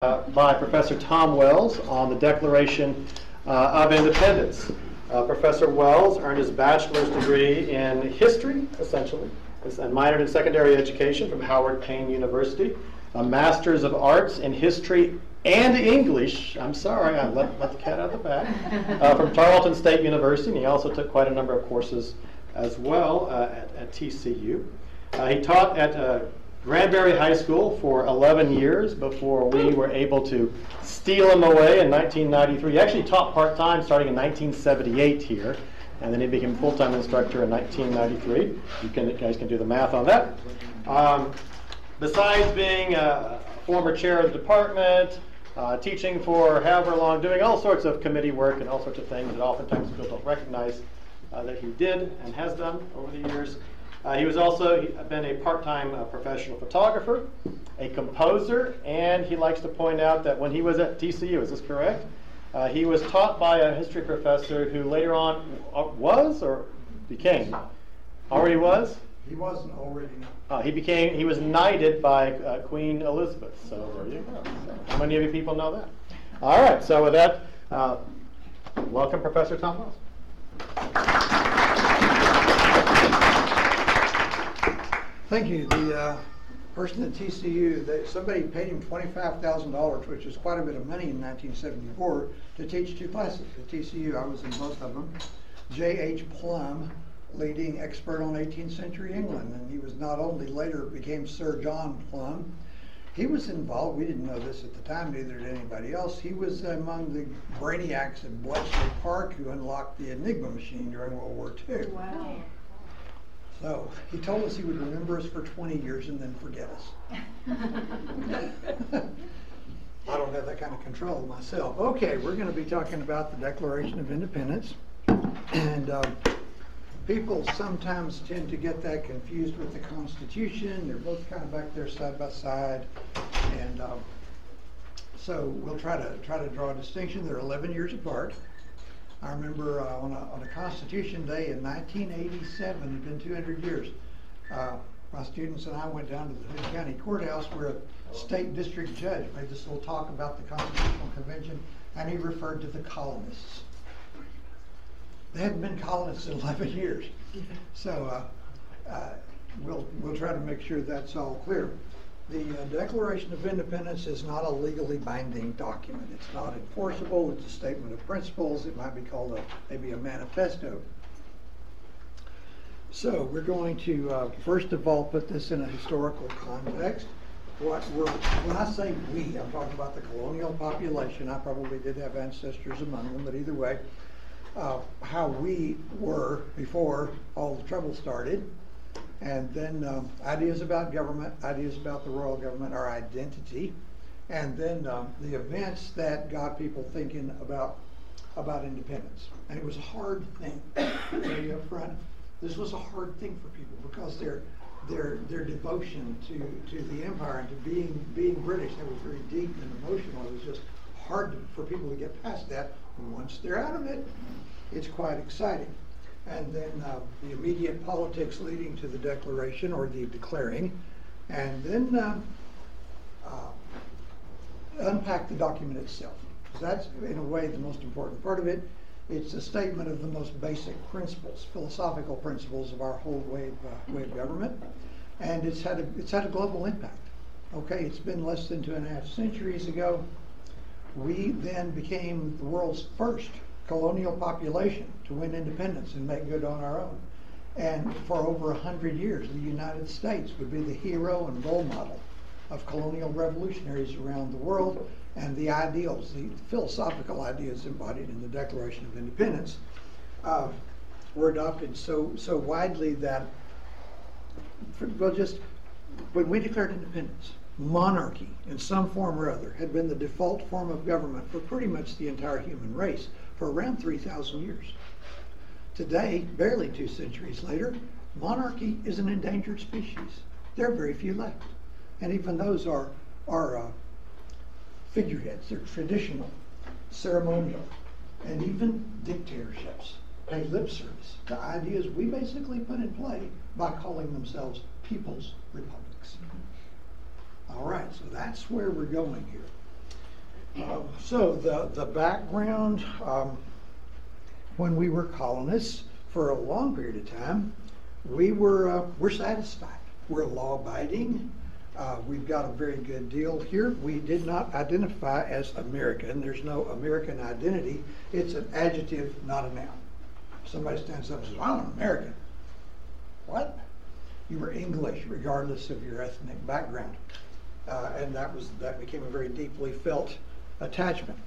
By Professor Tom Wells on the Declaration of Independence. Professor Wells earned his bachelor's degree in history, essentially, and minored in secondary education from Howard Payne University, a master's of arts in history and English, I'm sorry, I let the cat out of the bag, from Tarleton State University, and he also took quite a number of courses as well at TCU. He taught at Granbury High School for 11 years before we were able to steal him away in 1993. He actually taught part-time starting in 1978 here, and then he became full-time instructor in 1993. You guys can do the math on that. Besides being a former chair of the department, teaching for however long, doing all sorts of committee work and all sorts of things that oftentimes people don't recognize that he did and has done over the years. He was also been a part-time professional photographer, a composer, and he likes to point out that when he was at TCU, is this correct? He was taught by a history professor who later on he was knighted by Queen Elizabeth. So there you go. So how many of you people know that? All right, so with that, welcome Professor Tom Wells. Thank you. The person at TCU, somebody paid him $25,000, which is quite a bit of money in 1974, to teach two classes at TCU. I was in both of them. J. H. Plum, leading expert on 18th century England, and he was not only later became Sir John Plum. He was involved. We didn't know this at the time, neither did anybody else. He was among the brainiacs at Bletchley Park who unlocked the Enigma machine during World War II. Wow. So he told us he would remember us for 20 years and then forget us. I don't have that kind of control myself. Okay, we're going to be talking about the Declaration of Independence. And people sometimes tend to get that confused with the Constitution. They're both kind of back there side by side. And so we'll try to draw a distinction. They're 11 years apart. I remember on a Constitution Day in 1987, it had been 200 years, my students and I went down to the Hood County Courthouse where a state district judge made this little talk about the Constitutional Convention, and he referred to the colonists. They hadn't been colonists in 11 years. So we'll try to make sure that's all clear. The Declaration of Independence is not a legally binding document. It's not enforceable. It's a statement of principles. It might be called maybe a manifesto. So we're going to, first of all, put this in a historical context. When I say we, I'm talking about the colonial population. I probably did have ancestors among them, but either way, how we were before all the trouble started. And then ideas about government, ideas about the royal government, our identity, and then the events that got people thinking about independence. And it was a hard thing. Maybe up front, this was a hard thing for people because their devotion to the empire and to being British, that was very deep and emotional. It was just hard for people to get past that. Once they're out of it, it's quite exciting. And then the immediate politics leading to the declaration or the declaring, and then unpack the document itself. That's, in a way, the most important part of it. It's a statement of the most basic principles, philosophical principles of our whole way of government, and it's had a global impact. Okay, it's been less than 2.5 centuries ago. We then became the world's first colonial population to win independence and make good on our own. And for over 100 years, the United States would be the hero and role model of colonial revolutionaries around the world and the ideals, the philosophical ideas embodied in the Declaration of Independence were adopted so widely that, when we declared independence, monarchy in some form or other had been the default form of government for pretty much the entire human race for around 3,000 years. Today, barely 2 centuries later, monarchy is an endangered species. There are very few left. And even those are figureheads. They're traditional, ceremonial, and even dictatorships pay lip service to ideas we basically put in play by calling themselves people's republics. All right, so that's where we're going here. So the background, when we were colonists for a long period of time, we were satisfied. We're law-abiding. We've got a very good deal here. We did not identify as American. There's no American identity. It's an adjective, not a noun. Somebody stands up and says, "I'm an American." What? You were English, regardless of your ethnic background, and that became a very deeply felt attachment.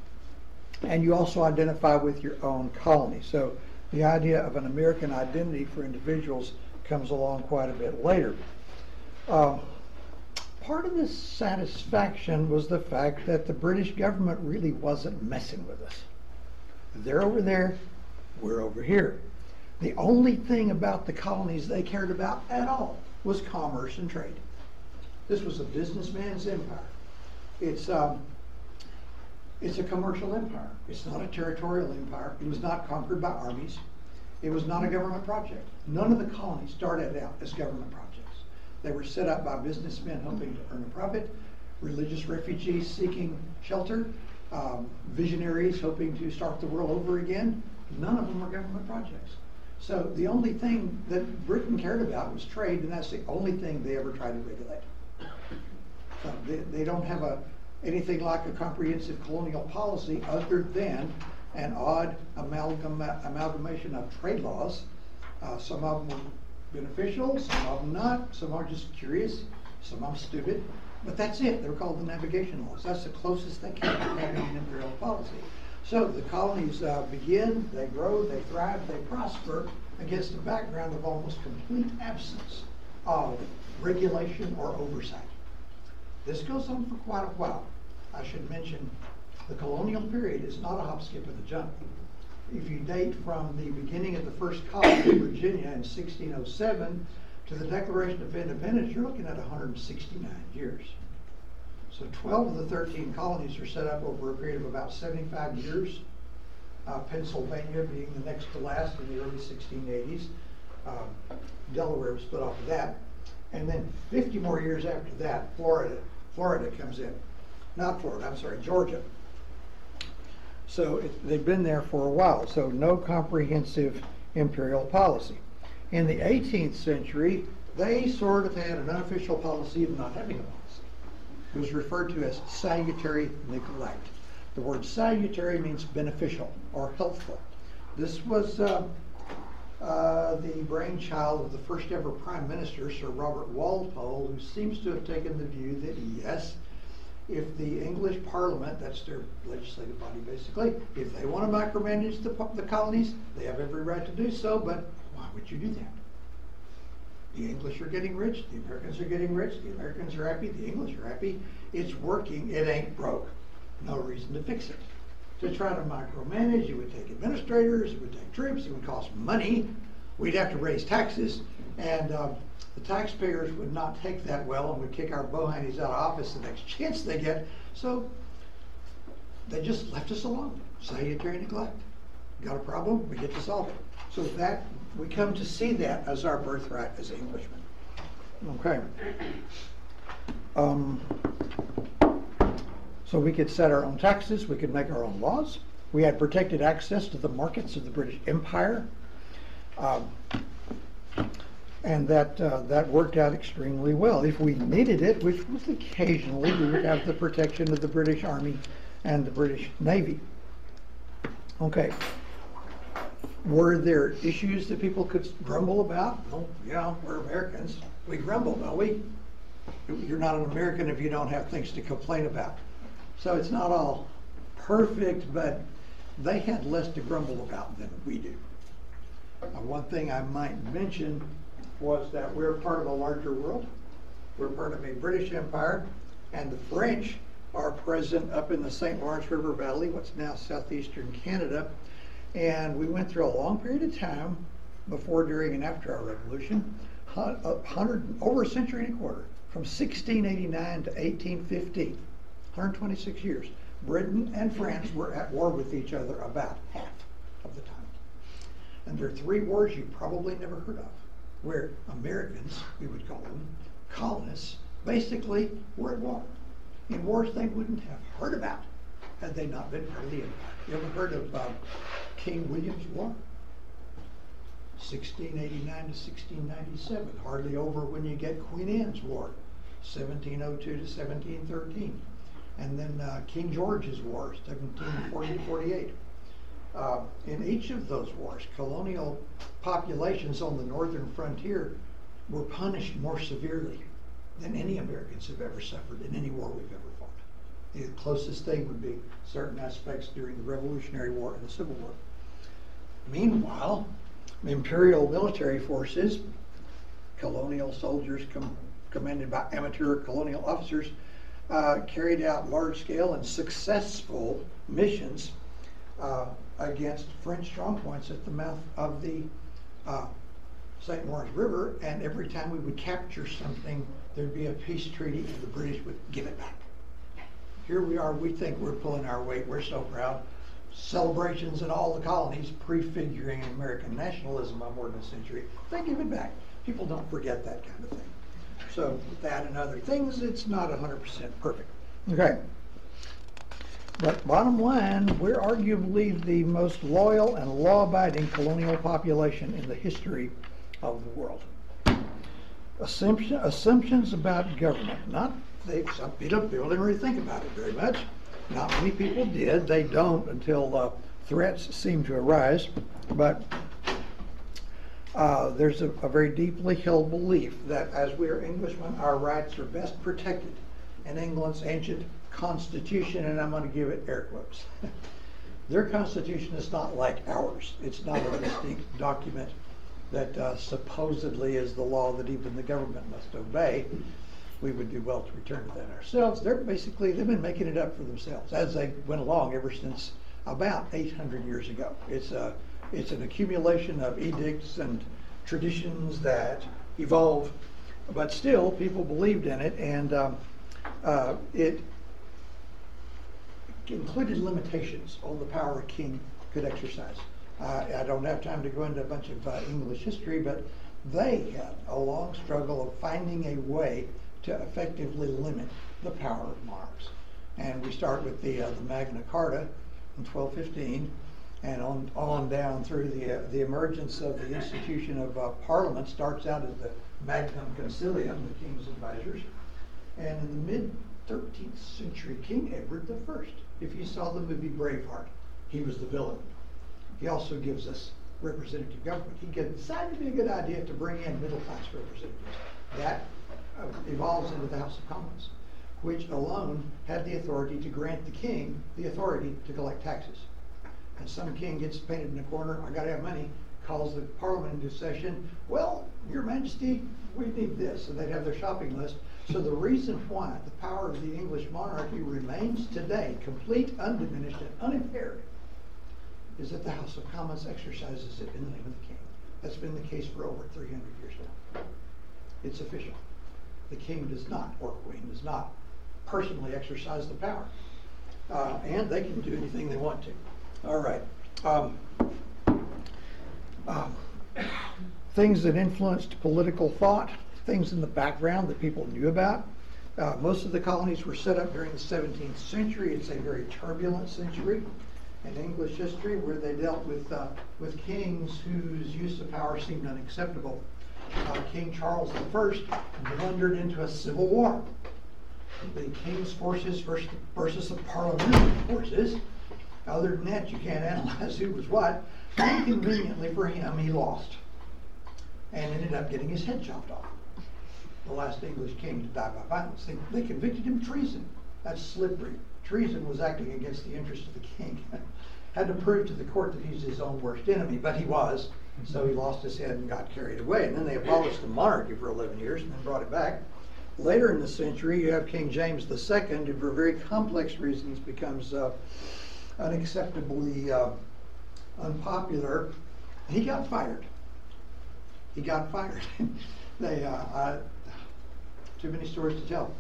And you also identify with your own colony. So the idea of an American identity for individuals comes along quite a bit later. Part of this satisfaction was the fact that the British government really wasn't messing with us. They're over there, we're over here. The only thing about the colonies they cared about at all was commerce and trade. This was a businessman's empire. It's a commercial empire. It's not a territorial empire. It was not conquered by armies. It was not a government project. None of the colonies started out as government projects. They were set up by businessmen hoping to earn a profit, religious refugees seeking shelter, visionaries hoping to start the world over again. None of them were government projects. So the only thing that Britain cared about was trade, and that's the only thing they ever tried to regulate. They don't have anything like a comprehensive colonial policy other than an odd amalgamation of trade laws. Some of them were beneficial, some of them not, some are just curious, some are stupid, but that's it. They're called the navigation laws. That's the closest they came to having an imperial policy. So the colonies begin, they grow, they thrive, they prosper against a background of almost complete absence of regulation or oversight. This goes on for quite a while. I should mention the colonial period is not a hop, skip, and a jump. If you date from the beginning of the first colony in Virginia in 1607 to the Declaration of Independence, you're looking at 169 years. So 12 of the 13 colonies are set up over a period of about 75 years, Pennsylvania being the next to last in the early 1680s. Delaware was split off of that. And then 50 more years after that, Florida comes in. Not Florida, I'm sorry, Georgia. So they've been there for a while, so no comprehensive imperial policy. In the 18th century, they sort of had an unofficial policy of not having a policy. It was referred to as salutary neglect. The word salutary means beneficial or helpful. This was the brainchild of the first ever Prime Minister, Sir Robert Walpole, who seems to have taken the view that yes, if the English Parliament, that's their legislative body basically, if they want to micromanage the colonies, they have every right to do so, but why would you do that? The English are getting rich, the Americans are getting rich, the Americans are happy, the English are happy. It's working, it ain't broke. No reason to fix it. To try to micromanage, it would take administrators, it would take troops, it would cost money, we'd have to raise taxes, and the taxpayers would not take that well and would kick our bohannies out of office the next chance they get. So they just left us alone. Salutary neglect. Got a problem? We get to solve it. So that we come to see that as our birthright as Englishmen. Okay. So we could set our own taxes. We could make our own laws. We had protected access to the markets of the British Empire. And that worked out extremely well. If we needed it, which was occasionally, we would have the protection of the British Army and the British Navy. Okay. Were there issues that people could grumble about? Well, yeah, we're Americans. We grumble, don't we? You're not an American if you don't have things to complain about. So it's not all perfect, but they had less to grumble about than we do. One thing I might mention was that we're part of a larger world. We're part of a British Empire, and the French are present up in the St. Lawrence River Valley, what's now southeastern Canada. And we went through a long period of time before, during, and after our revolution, over a century and a quarter, from 1689 to 1815, 126 years. Britain and France were at war with each other about half of the time. And there are three wars you probably never heard of, where Americans, we would call them, colonists, basically were at war in wars they wouldn't have heard about had they not been part of the empire. You ever heard of King William's War? 1689 to 1697, hardly over when you get Queen Anne's War, 1702 to 1713. And then King George's War, 1740 to 48. In each of those wars, colonial populations on the northern frontier were punished more severely than any Americans have ever suffered in any war we've ever fought. The closest thing would be certain aspects during the Revolutionary War and the Civil War. Meanwhile, imperial military forces, colonial soldiers commanded by amateur colonial officers, carried out large-scale and successful missions against French strong points at the mouth of the St. Lawrence River, and every time we would capture something, there'd be a peace treaty and the British would give it back. Here we are, we think we're pulling our weight, we're so proud. Celebrations in all the colonies prefiguring American nationalism on more than a century. They give it back. People don't forget that kind of thing. So with that and other things, it's not 100% perfect. Okay. But bottom line, we're arguably the most loyal and law-abiding colonial population in the history of the world. Assumptions about government. Not they, some people didn't really think about it very much. Not many people did. They don't until threats seem to arise. But there's a very deeply held belief that as we are Englishmen, our rights are best protected in England's ancient Constitution, and I'm going to give it air quotes. Their Constitution is not like ours. It's not a distinct document that supposedly is the law that even the government must obey. We would do well to return to that ourselves. They've been making it up for themselves as they went along ever since about 800 years ago. It's an accumulation of edicts and traditions that evolve, but still people believed in it, and it included limitations on the power a king could exercise. I don't have time to go into a bunch of English history, but they had a long struggle of finding a way to effectively limit the power of monarchs. And we start with the Magna Carta in 1215, and on down through the emergence of the institution of Parliament. Starts out as the Magnum Concilium, the king's advisors. And in the mid-13th century, King Edward I. If you saw the movie Braveheart, he was the villain. He also gives us representative government. He decided to be a good idea to bring in middle-class representatives. That evolves into the House of Commons, which alone had the authority to grant the king the authority to collect taxes. And some king gets painted in a corner, I gotta have money, calls the parliament into session, well, your majesty, we need this, and they'd have their shopping list. So the reason why the power of the English monarchy remains today complete, undiminished, and unimpaired is that the House of Commons exercises it in the name of the king. That's been the case for over 300 years now. It's official. The king does not, or queen does not, personally exercise the power. And they can do anything they want to. All right. Things that influenced political thought, things in the background that people knew about. Most of the colonies were set up during the 17th century. It's a very turbulent century in English history, where they dealt with kings whose use of power seemed unacceptable. King Charles I blundered into a civil war. The king's forces versus the parliamentary forces. Other than that, you can't analyze who was what. Inconveniently for him, he lost and ended up getting his head chopped off. The last English king to die by violence. They convicted him of treason. That's slippery. Treason was acting against the interest of the king. Had to prove to the court that he's his own worst enemy, but he was. So he lost his head and got carried away. And then they abolished the monarchy for 11 years and then brought it back. Later in the century, you have King James II, who for very complex reasons becomes unacceptably unpopular. He got fired. Too many stories to tell.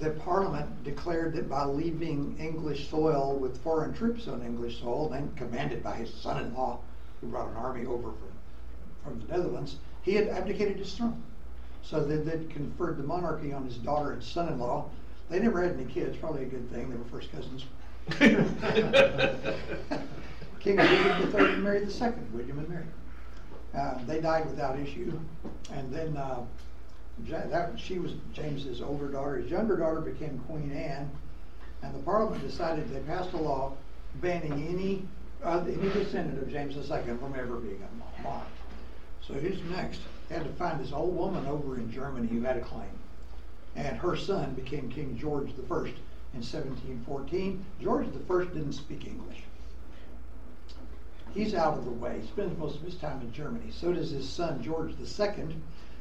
The Parliament declared that by leaving English soil with foreign troops on English soil, and commanded by his son-in-law, who brought an army over from the Netherlands, he had abdicated his throne. So they then conferred the monarchy on his daughter and son-in-law. They never had any kids, probably a good thing. They were first cousins. King Edward III and Mary II, William and Mary. They died without issue, and then she was James's older daughter. His younger daughter became Queen Anne, and the Parliament decided they passed a law banning any descendant of James II from ever being a monarch. So who's next? They had to find this old woman over in Germany who had a claim, and her son became King George I in 1714. George I didn't speak English. He's out of the way. He spends most of his time in Germany. So does his son, George II.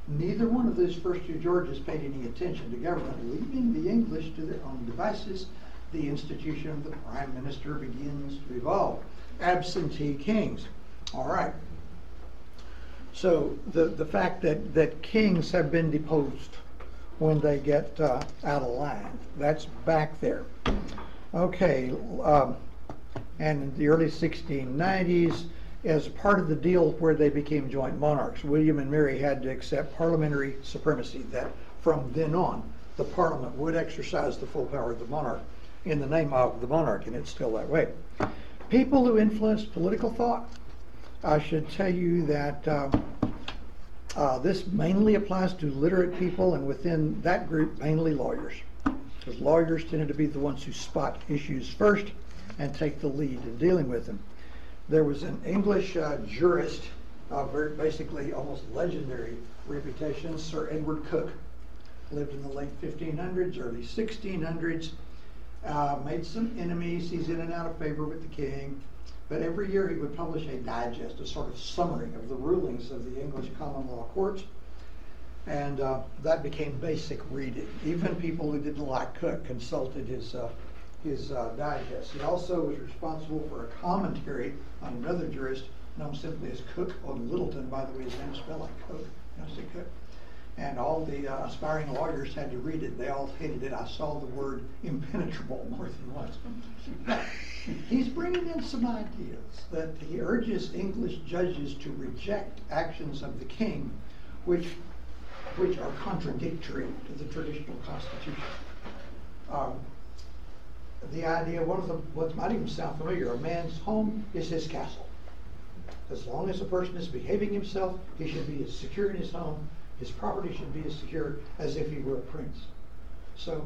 Neither one of those first two Georges paid any attention to government, leaving the English to their own devices. The institution of the prime minister begins to evolve. Absentee kings. All right. So the fact that kings have been deposed when they get out of line, that's back there. Okay. And in the early 1690s, as part of the deal where they became joint monarchs, William and Mary had to accept parliamentary supremacy, that from then on, the Parliament would exercise the full power of the monarch in the name of the monarch, and it's still that way. People who influenced political thought, I should tell you that this mainly applies to literate people, and within that group, mainly lawyers, because lawyers tended to be the ones who spot issues first and take the lead in dealing with them. There was an English jurist, basically almost legendary reputation, Sir Edward Coke. Lived in the late 1500s, early 1600s, made some enemies. He's in and out of favor with the king, but every year he would publish a digest, a sort of summary of the rulings of the English common law courts, and that became basic reading. Even people who didn't like Coke consulted his digest. He also was responsible for a commentary on another jurist known simply as Cook on Littleton. By the way, his name is spelled like Cook. You know, say Cook. And all the aspiring lawyers had to read it. They all hated it. I saw the word impenetrable more than once. He's bringing in some ideas that he urges English judges to reject actions of the king which are contradictory to the traditional constitution. The idea, what might even sound familiar, a man's home is his castle. As long as a person is behaving himself, he should be as secure in his home, his property should be as secure as if he were a prince. So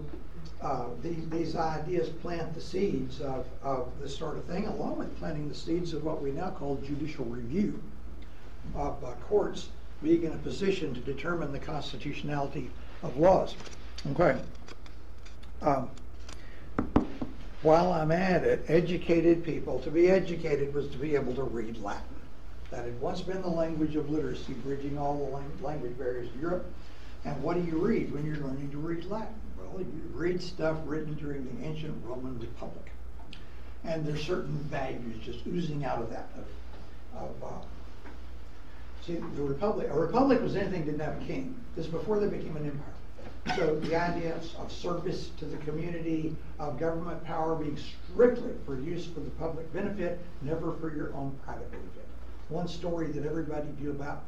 these ideas plant the seeds of this sort of thing, along with planting the seeds of what we now call judicial review of courts being in a position to determine the constitutionality of laws. Okay. While I'm at it, educated people, to be educated was to be able to read Latin. That had once been the language of literacy, bridging all the language barriers in Europe. And what do you read when you're learning to read Latin? Well, you read stuff written during the ancient Roman Republic. And there's certain values just oozing out of that. See, a republic was anything that didn't have a king. This is before they became an empire. So the idea of service to the community, of government power being strictly for use for the public benefit, never for your own private benefit. One story that everybody knew about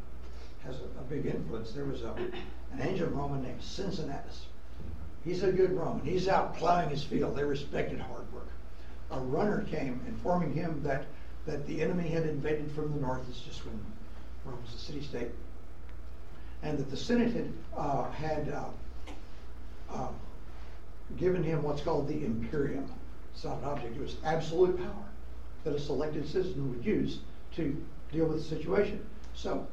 has a big influence. There was an ancient Roman named Cincinnatus. He's a good Roman. He's out plowing his field. They respected hard work. A runner came informing him that the enemy had invaded from the north. It's just when Rome was a city-state. And that the Senate had given him what's called the imperium. It's not an object, it was absolute power that a selected citizen would use to deal with the situation. So,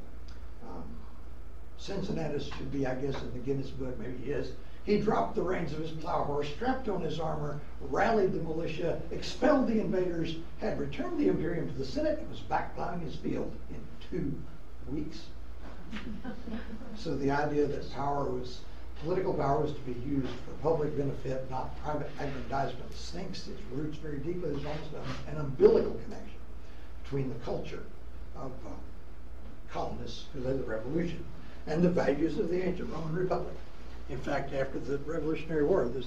Cincinnatus should be, I guess, in the Guinness Book, maybe he is. He dropped the reins of his plow horse, strapped on his armor, rallied the militia, expelled the invaders, had returned the imperium to the Senate, and was back plowing his field in 2 weeks. So the idea that political power was to be used for public benefit, not private aggrandizement, sinks its roots very deeply. There's almost an umbilical connection between the culture of colonists who led the revolution and the values of the ancient Roman Republic. In fact, after the Revolutionary War, there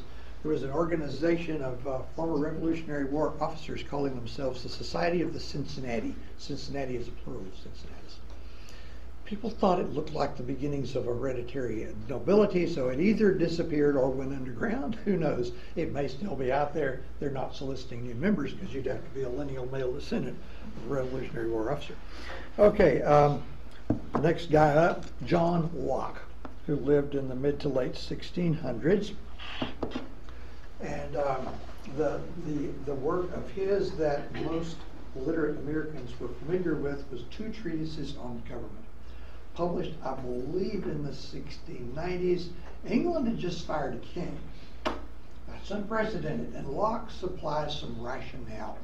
was an organization of former Revolutionary War officers calling themselves the Society of the Cincinnati. Cincinnati is a plural of Cincinnatus. people thought it looked like the beginnings of hereditary nobility, so it either disappeared or went underground. Who knows? It may still be out there. They're not soliciting new members because you'd have to be a lineal male descendant of a Revolutionary War officer. Okay, next guy up, John Locke, who lived in the mid to late 1600s. And the work of his that most literate Americans were familiar with was two treatises on government, published, I believe, in the 1690s. England had just fired a king. That's unprecedented, and Locke supplies some rationale.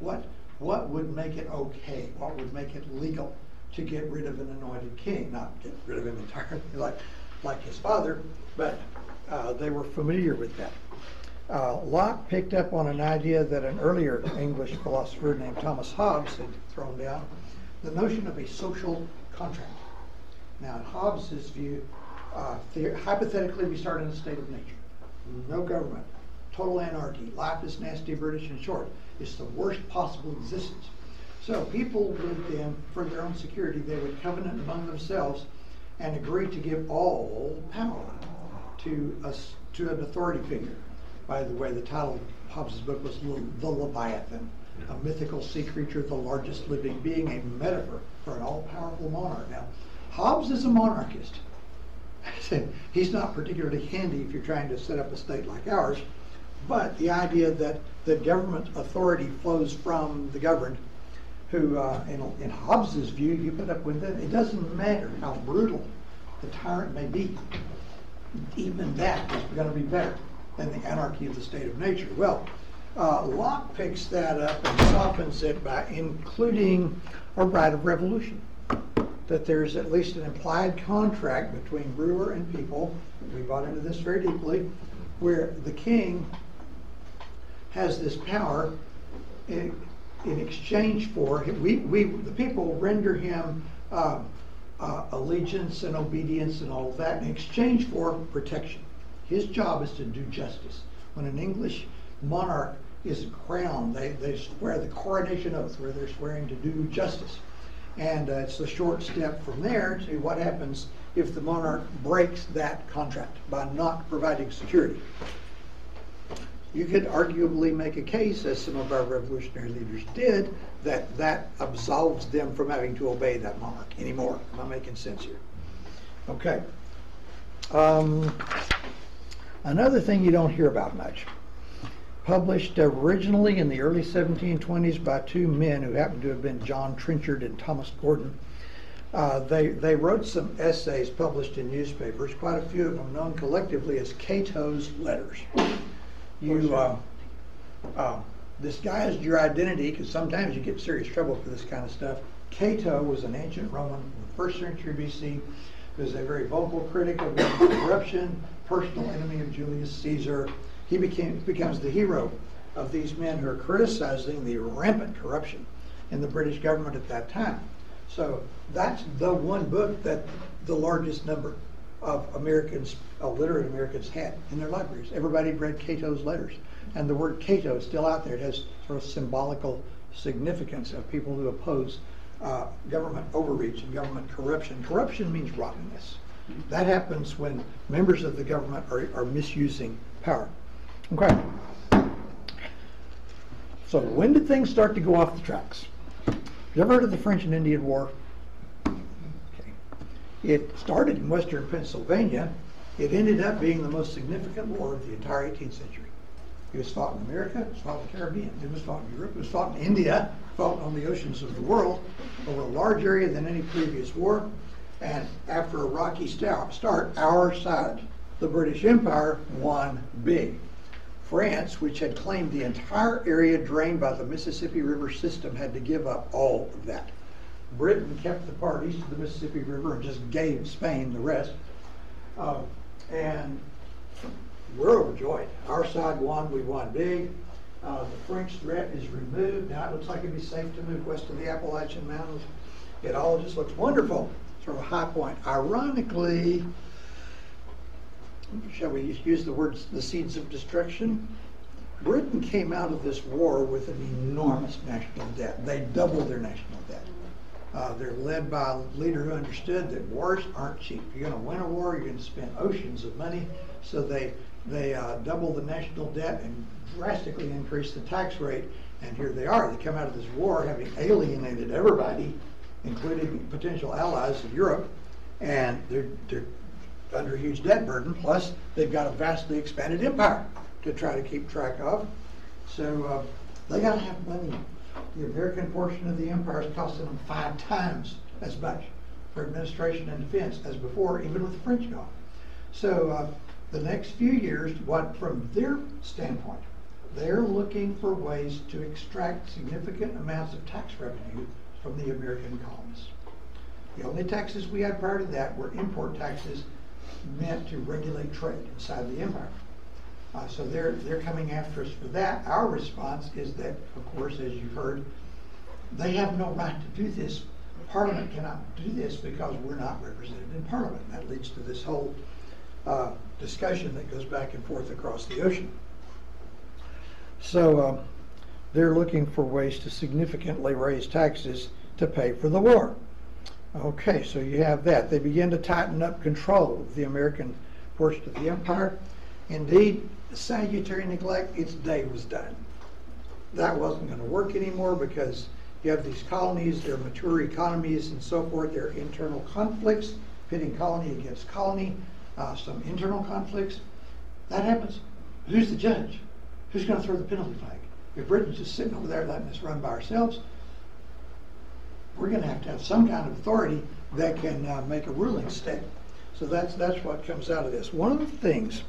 What would make it okay? What would make it legal to get rid of an anointed king? Not get rid of him entirely like his father, but they were familiar with that. Locke picked up on an idea that an earlier English philosopher named Thomas Hobbes had thrown down, the notion of a social contract. Now, in Hobbes' view, hypothetically, we start in a state of nature. No government, total anarchy, life is nasty, brutish, and short. It's the worst possible existence. So people would then, for their own security, they would covenant among themselves and agree to give all power to an authority figure. By the way, the title of Hobbes' book was The Leviathan, a mythical sea creature, the largest living being, a metaphor for an all-powerful monarch. Now, Hobbes is a monarchist. He's not particularly handy if you're trying to set up a state like ours, but the idea that the government authority flows from the governed, who, in Hobbes' view, you put up with it. It doesn't matter how brutal the tyrant may be. Even that is going to be better than the anarchy of the state of nature. Well, Locke picks that up and softens it by including a right of revolution, that there's at least an implied contract between ruler and people, we bought into this very deeply, where the king has this power in exchange for, the people render him allegiance and obedience and all of that in exchange for protection. His job is to do justice. When an English monarch is crowned, they swear the coronation oath, where they're swearing to do justice. And it's a short step from there to what happens if the monarch breaks that contract by not providing security. You could arguably make a case, as some of our revolutionary leaders did, that that absolves them from having to obey that monarch anymore. Am I making sense here? Okay. Another thing you don't hear about much, published originally in the early 1720s by two men who happened to have been John Trenchard and Thomas Gordon. They wrote some essays published in newspapers, quite a few of them known collectively as Cato's Letters. Disguised your identity, because sometimes you get serious trouble for this kind of stuff. Cato was an ancient Roman from the first century BC, who was a very vocal critic of corruption, personal enemy of Julius Caesar. He becomes the hero of these men who are criticizing the rampant corruption in the British government at that time. So that's the one book that the largest number of Americans, illiterate Americans, had in their libraries. Everybody read Cato's Letters. And the word Cato is still out there. It has sort of symbolical significance of people who oppose government overreach and government corruption. Corruption means rottenness. That happens when members of the government are misusing power. Okay. So when did things start to go off the tracks? You ever heard of the French and Indian War? Okay. It started in western Pennsylvania. It ended up being the most significant war of the entire 18th century. It was fought in America, it was fought in the Caribbean, it was fought in Europe, it was fought in India, fought on the oceans of the world, over a large area than any previous war. And after a rocky start, our side, the British Empire, won big. France, which had claimed the entire area drained by the Mississippi River system, had to give up all of that. Britain kept the part east of the Mississippi River and just gave Spain the rest. And we're overjoyed. Our side won, we won big. The French threat is removed. Now it looks like it'd be safe to move west of the Appalachian Mountains. It all just looks wonderful. Sort of a high point. Ironically, shall we use the words, the seeds of destruction? Britain came out of this war with an enormous national debt. They doubled their national debt. They're led by a leader who understood that wars aren't cheap. You're going to win a war, you're going to spend oceans of money. So they double the national debt and drastically increase the tax rate. And here they are. They come out of this war having alienated everybody, including potential allies of Europe. And they're under a huge debt burden. Plus, they've got a vastly expanded empire to try to keep track of. So they got to have money. The American portion of the empire is costing them 5 times as much for administration and defense as before, even with the French gone. So the next few years, what from their standpoint, they're looking for ways to extract significant amounts of tax revenue from the American colonists. The only taxes we had prior to that were import taxes meant to regulate trade inside the empire. So they're coming after us for that. Our response is that, of course, as you've heard, they have no right to do this. Parliament cannot do this because we're not represented in Parliament. And that leads to this whole discussion that goes back and forth across the ocean. So they're looking for ways to significantly raise taxes to pay for the war. Okay, so you have that. They begin to tighten up control of the American portion of the empire. Indeed, salutary neglect, its day was done. That wasn't going to work anymore because you have these colonies, their mature economies and so forth, their internal conflicts, pitting colony against colony, some internal conflicts. That happens. Who's the judge? Who's going to throw the penalty flag? If Britain's just sitting over there letting us run by ourselves, we're going to have some kind of authority that can make a ruling step. So that's what comes out of this. One of the things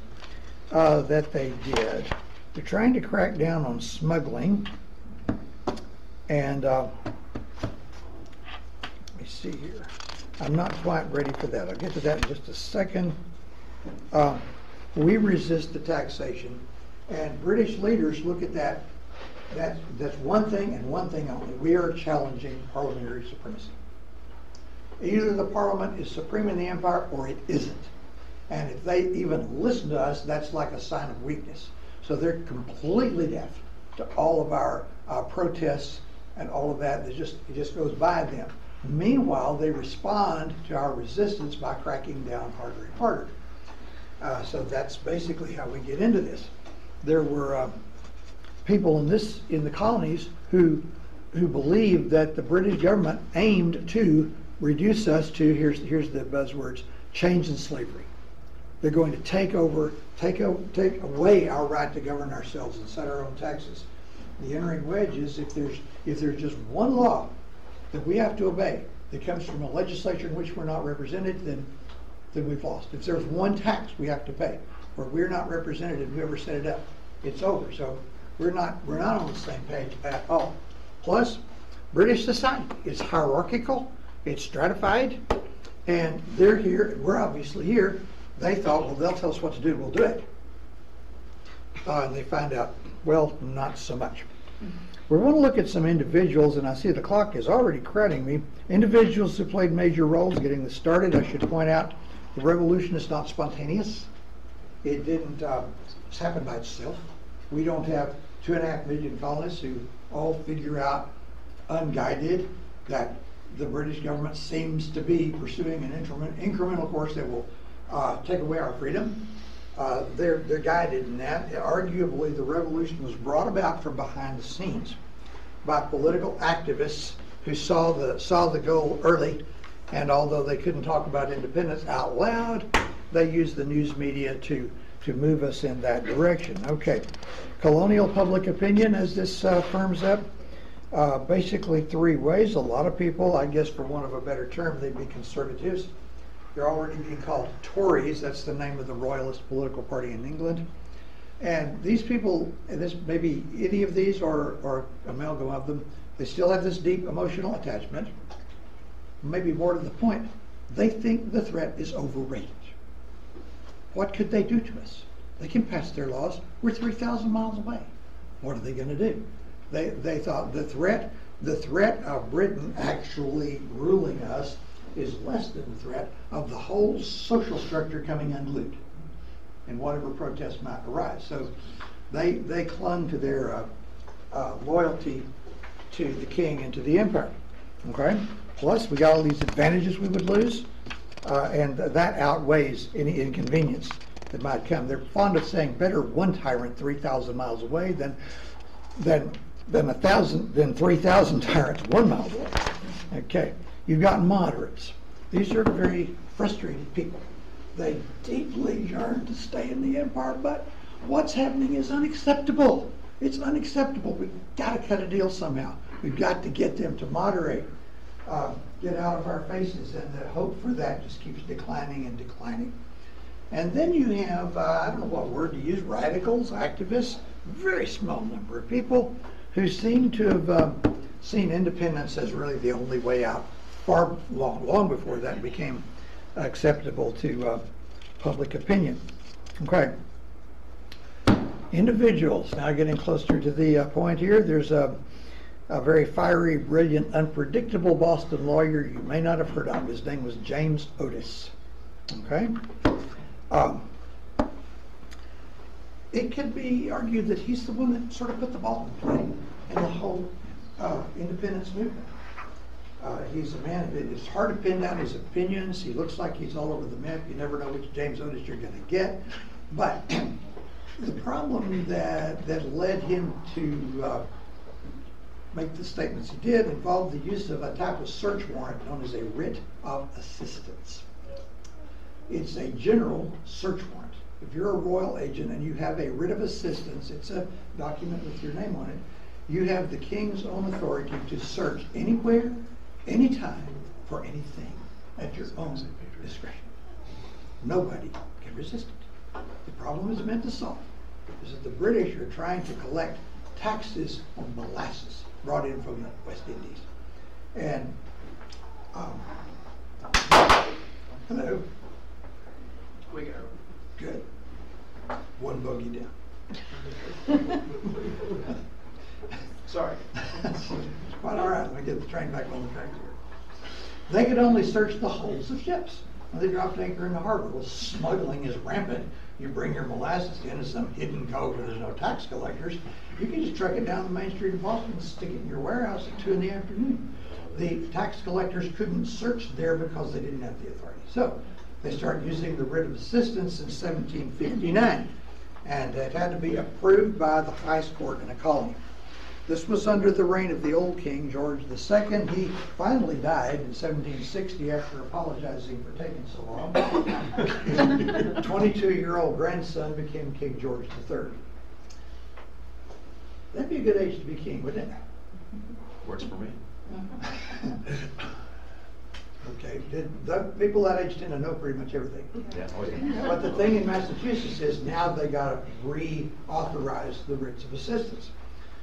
that they did. They're trying to crack down on smuggling. And let me see here. I'm not quite ready for that. I'll get to that in just a second. We resist the taxation. And British leaders look at that. That's one thing and one thing only. We are challenging parliamentary supremacy. Either the parliament is supreme in the empire or it isn't. And if they even listen to us, that's like a sign of weakness. So they're completely deaf to all of our protests and all of that. It just goes by them. Meanwhile, they respond to our resistance by cracking down harder and harder. So that's basically how we get into this. There were people in the colonies who believed that the British government aimed to reduce us to, here's the buzzwords, change and slavery. They're going to take away our right to govern ourselves and set our own taxes. The entering wedge is if there's just one law that we have to obey that comes from a legislature in which we're not represented, then we've lost. If there's one tax we have to pay where we're not represented and whoever set it up, it's over. So we're not on the same page at all. Plus, British society is hierarchical, it's stratified, and they're here. We're obviously here. They thought, well, they'll tell us what to do, we'll do it. And they find out, well, not so much. We want to look at some individuals, and I see the clock is already crowding me. Individuals who played major roles getting this started. I should point out the revolution is not spontaneous. It didn't happen by itself. We don't have 2.5 million colonists who all figure out, unguided, that the British government seems to be pursuing an incremental course that will take away our freedom. They're guided in that. Arguably, the revolution was brought about from behind the scenes by political activists who saw the goal early, and although they couldn't talk about independence out loud, they used the news media to move us in that direction. Okay, colonial public opinion, as this firms up, basically 3 ways. A lot of people, I guess for want of a better term, they'd be conservatives. They're already being called Tories. That's the name of the Royalist political party in England. And these people, and this maybe any of these or amalgam of them, they still have this deep emotional attachment. Maybe more to the point, they think the threat is overrated. What could they do to us? They can pass their laws. We're 3,000 miles away. What are they going to do? They thought the threat of Britain actually ruling us is less than the threat of the whole social structure coming unglued and whatever protests might arise. So they clung to their loyalty to the king and to the empire. Okay, Plus, we got all these advantages we would lose, and that outweighs any inconvenience that might come. They're fond of saying, "Better one tyrant 3,000 miles away than 3,000 tyrants 1 mile away." Okay, you've got moderates. These are very frustrated people. They deeply yearn to stay in the empire, but what's happening is unacceptable. It's unacceptable. We've got to cut a deal somehow. We've got to get them to moderate, get out of our faces, and the hope for that just keeps declining and declining. And then you have, I don't know what word to use, radicals, activists, very small number of people who seem to have seen independence as really the only way out, far long before that became acceptable to public opinion. Okay. Individuals, now getting closer to the point here, there's a very fiery, brilliant, unpredictable Boston lawyer you may not have heard of. His name was James Otis. Okay. It could be argued that he's the one that sort of put the ball in play in the whole independence movement. He's a man, it's hard to pin down his opinions. He looks like he's all over the map. You never know which James Otis you're going to get. But the problem that led him to make the statements he did involved the use of a type of search warrant known as a writ of assistance. It's a general search warrant. If you're a royal agent and you have a writ of assistance, it's a document with your name on it, you have the king's own authority to search anywhere, anytime, for anything at your own discretion. Nobody can resist it. The problem is meant to solve is that the British are trying to collect taxes on molasses brought in from the West Indies. And, hello. We go. Good. One bogey down. Sorry. Quite all right. Let me get the train back on the track here. They could only search the hulls of ships. When they dropped anchor in the harbor. Well, smuggling is rampant. You bring your molasses into some hidden cove where there's no tax collectors. You can just truck it down the main street of Boston and stick it in your warehouse at 2 in the afternoon. The tax collectors couldn't search there because they didn't have the authority. So they started using the writ of assistance in 1759, and it had to be approved by the highest court in a colony. This was under the reign of the old king, George II. He finally died in 1760 after apologizing for taking so long. His 22-year-old grandson became King George III. That'd be a good age to be king, wouldn't it? Works for me. Okay, the people that age tend to know pretty much everything. Yeah. Oh, yeah. But the thing in Massachusetts is now they got to reauthorize the writs of assistance.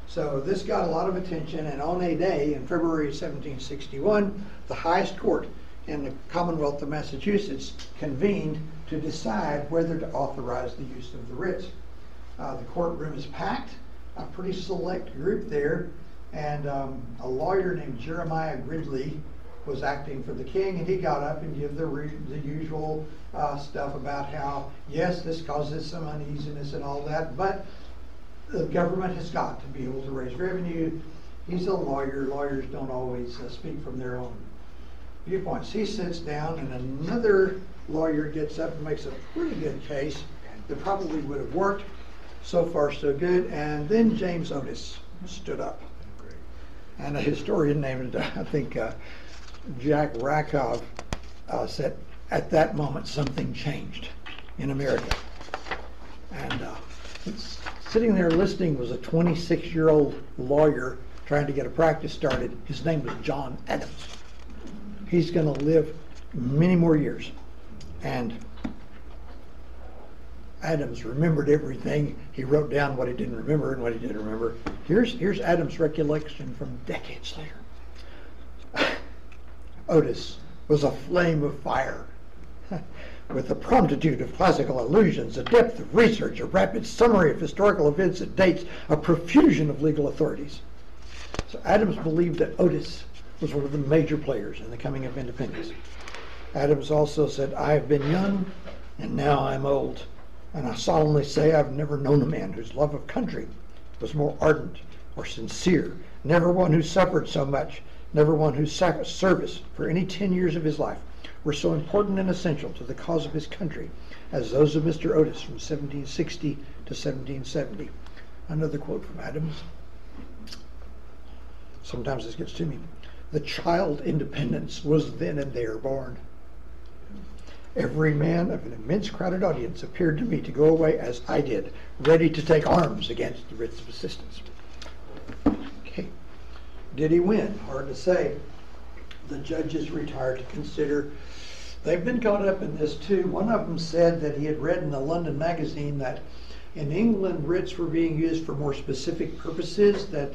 So this got a lot of attention, and on a day in February 1761, the highest court in the Commonwealth of Massachusetts convened to decide whether to authorize the use of the writs. The courtroom is packed, a pretty select group there, and a lawyer named Jeremiah Gridley was acting for the king, and he got up and gave the usual stuff about how, yes, this causes some uneasiness and all that, but the government has got to be able to raise revenue. He's a lawyer. Lawyers don't always speak from their own viewpoints. He sits down, and another lawyer gets up and makes a pretty good case that probably would have worked. So far, so good. And then James Otis stood up. And a historian named, I think, Jack Rakoff said, at that moment, something changed in America. And sitting there listening was a 26-year-old lawyer trying to get a practice started. His name was John Adams. He's going to live many more years. And Adams remembered everything. He wrote down what he didn't remember and what he did remember. Here's Adams' recollection from decades later. Otis was a flame of fire, with a promptitude of classical allusions, a depth of research, a rapid summary of historical events and dates, a profusion of legal authorities. So Adams believed that Otis was one of the major players in the coming of independence. Adams also said, I have been young, and now I'm old, and I solemnly say I've never known a man whose love of country was more ardent or sincere, never one who suffered so much, Never one whose service for any 10 years of his life were so important and essential to the cause of his country as those of Mr. Otis from 1760 to 1770. Another quote from Adams. Sometimes this gets to me. The child independence was then and there born. Every man of an immense crowded audience appeared to me to go away as I did, ready to take arms against the Brits' persistence. Okay. Did he win? Hard to say. The judges retired to consider. They've been caught up in this too. One of them said that he had read in a London magazine that in England writs were being used for more specific purposes, that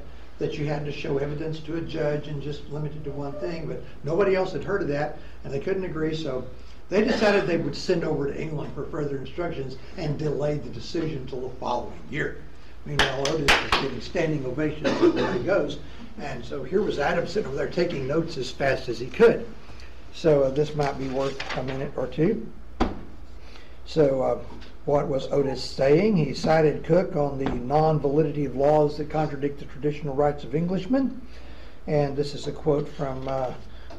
you had to show evidence to a judge and just limited to one thing, but nobody else had heard of that and they couldn't agree, so they decided they would send over to England for further instructions and delayed the decision till the following year. Meanwhile, Otis was getting standing ovations everywhere he goes, and so here was Adams over there taking notes as fast as he could. So this might be worth a minute or two. So what was Otis saying? He cited Coke on the non-validity of laws that contradict the traditional rights of Englishmen, and this is a quote from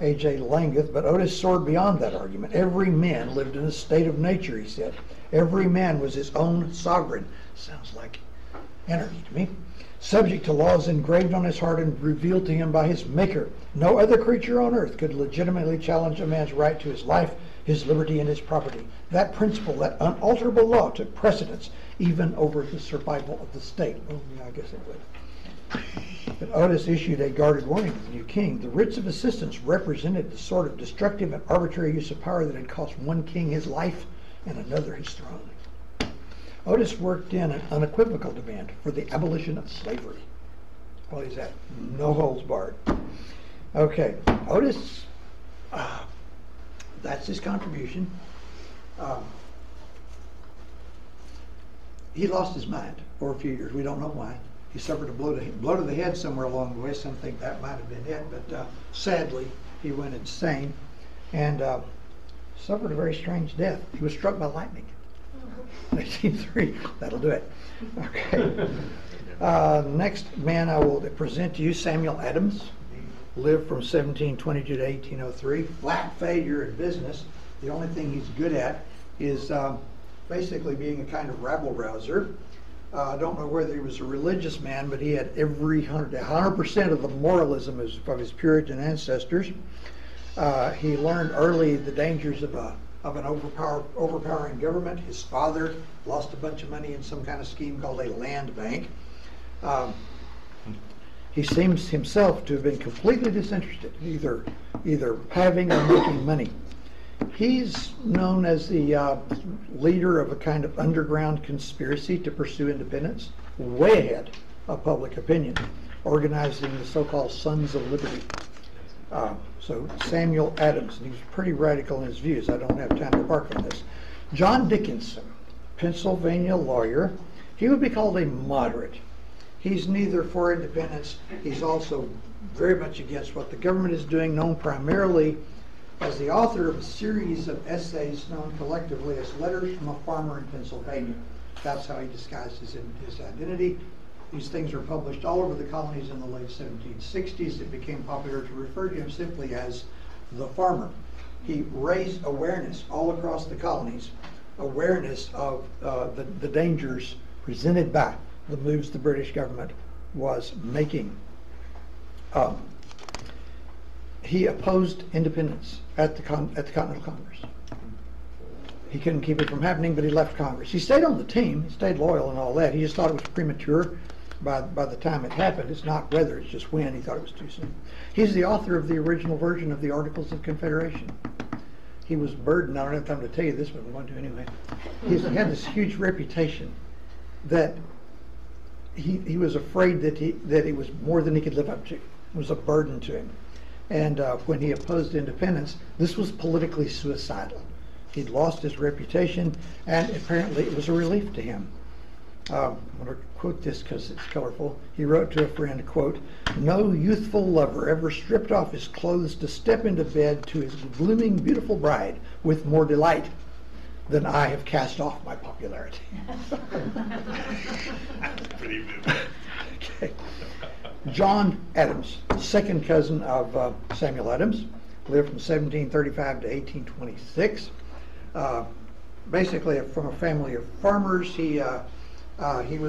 A.J. Langeth, but Otis soared beyond that argument. Every man lived in a state of nature, he said. Every man was his own sovereign. Sounds like anarchy to me. Subject to laws engraved on his heart and revealed to him by his Maker. No other creature on earth could legitimately challenge a man's right to his life, his liberty, and his property. That principle, that unalterable law, took precedence even over the survival of the state. Oh, yeah, I guess it would. But Otis issued a guarded warning to the new king. The writs of assistance represented the sort of destructive and arbitrary use of power that had cost one king his life and another his throne. Otis worked in an unequivocal demand for the abolition of slavery. Well, he's at no holds barred. Okay, Otis, that's his contribution. He lost his mind for a few years. We don't know why. He suffered a blow to the head somewhere along the way. Some think that might have been it, but sadly, he went insane and suffered a very strange death. He was struck by lightning. 1903. That'll do it. Okay. Next man I will present to you, Samuel Adams. Lived from 1722 to 1803. Flat failure in business. The only thing he's good at is basically being a kind of rabble-rouser. I don't know whether he was a religious man, but he had 100% of the moralism of his Puritan ancestors. He learned early the dangers of an overpowering government. His father lost a bunch of money in some kind of scheme called a land bank. He seems himself to have been completely disinterested in either having or making money. He's known as the leader of a kind of underground conspiracy to pursue independence, way ahead of public opinion, organizing the so-called Sons of Liberty. So Samuel Adams, and he was pretty radical in his views. I don't have time to bark on this. John Dickinson, Pennsylvania lawyer. He would be called a moderate. He's neither for independence. He's also very much against what the government is doing, known primarily as the author of a series of essays known collectively as Letters from a Farmer in Pennsylvania. That's how he disguised his identity. These things were published all over the colonies in the late 1760s. It became popular to refer to him simply as the farmer. He raised awareness all across the colonies, awareness of the dangers presented by the moves the British government was making. He opposed independence at the Continental Congress. He couldn't keep it from happening, but he left Congress. He stayed on the team, he stayed loyal and all that. He just thought it was premature. By the time it happened, it's not whether, it's just when. He thought it was too soon. He's the author of the original version of the Articles of Confederation. He was burdened. I don't have time to tell you this, but we're going to anyway. He had this huge reputation that he was afraid that it was more than he could live up to. It was a burden to him. And when he opposed independence, this was politically suicidal. He'd lost his reputation, and apparently it was a relief to him. I'm going to quote this because it's colorful. He wrote to a friend, quote, "No youthful lover ever stripped off his clothes to step into bed to his blooming beautiful bride with more delight than I have cast off my popularity." Pretty good. Okay. John Adams, second cousin of Samuel Adams, lived from 1735 to 1826. Basically from a family of farmers. He was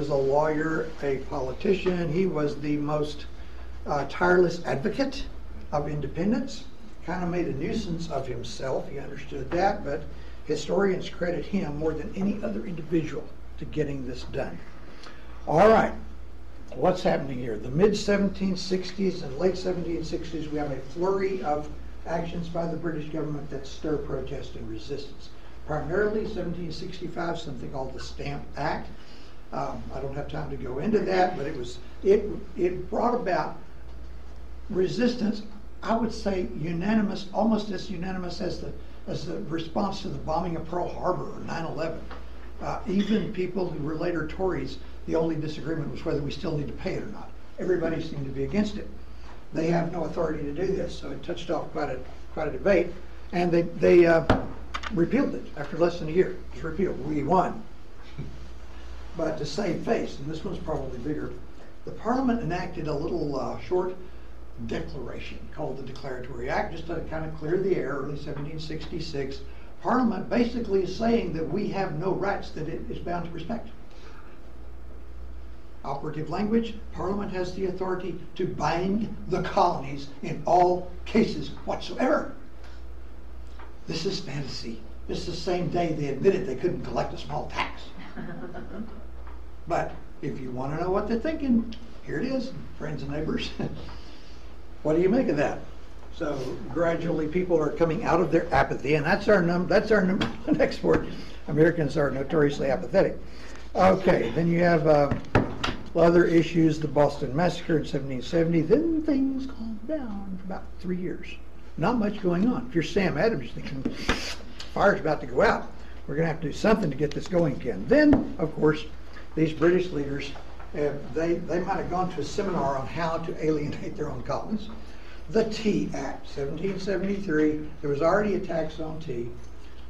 a lawyer, a politician. He was the most tireless advocate of independence. Kind of made a nuisance of himself, he understood that, but historians credit him more than any other individual to getting this done. All right, what's happening here? The mid-1760s and late 1760s, we have a flurry of actions by the British government that stir protest and resistance. Primarily 1765, something called the Stamp Act. I don't have time to go into that, but it brought about resistance, I would say unanimous, almost as unanimous as the response to the bombing of Pearl Harbor or 9/11. Even people who were later Tories, the only disagreement was whether we still need to pay it or not. Everybody seemed to be against it. They have no authority to do this, so it touched off quite a debate, and they repealed it after less than a year. It was repealed. We won. But to save face, and this one's probably bigger, the Parliament enacted a little short declaration called the Declaratory Act, just to kind of clear the air. Early 1766, Parliament basically is saying that we have no rights that it is bound to respect. Operative language: Parliament has the authority to bind the colonies in all cases whatsoever. This is fantasy. This is the same day they admitted they couldn't collect a small tax. But if you want to know what they're thinking, here it is, friends and neighbors. What do you make of that? So gradually people are coming out of their apathy, and that's our number one export. Americans are notoriously apathetic. Okay, then you have other issues, the Boston Massacre in 1770. Then things calmed down for about 3 years. Not much going on. If you're Sam Adams, you're thinking, fire's about to go out. We're going to have to do something to get this going again. Then, of course, these British leaders, they might have gone to a seminar on how to alienate their own colonies. The Tea Act, 1773. There was already a tax on tea.